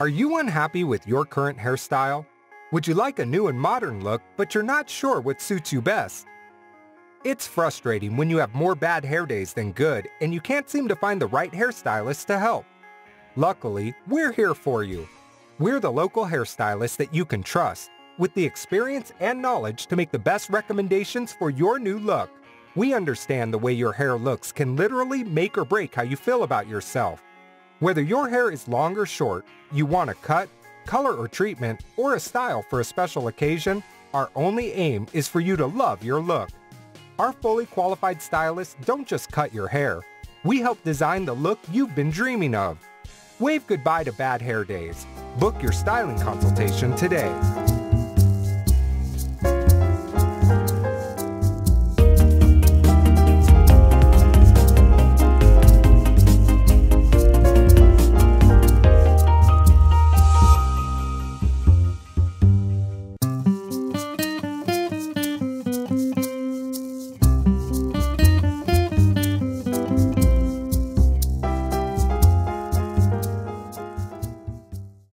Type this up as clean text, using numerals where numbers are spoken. Are you unhappy with your current hairstyle? Would you like a new and modern look, but you're not sure what suits you best? It's frustrating when you have more bad hair days than good and you can't seem to find the right hairstylist to help. Luckily, we're here for you. We're the local hairstylist that you can trust, with the experience and knowledge to make the best recommendations for your new look. We understand the way your hair looks can literally make or break how you feel about yourself. Whether your hair is long or short, you want a cut, color or treatment, or a style for a special occasion, our only aim is for you to love your look. Our fully qualified stylists don't just cut your hair. We help design the look you've been dreaming of. Wave goodbye to bad hair days. Book your styling consultation today.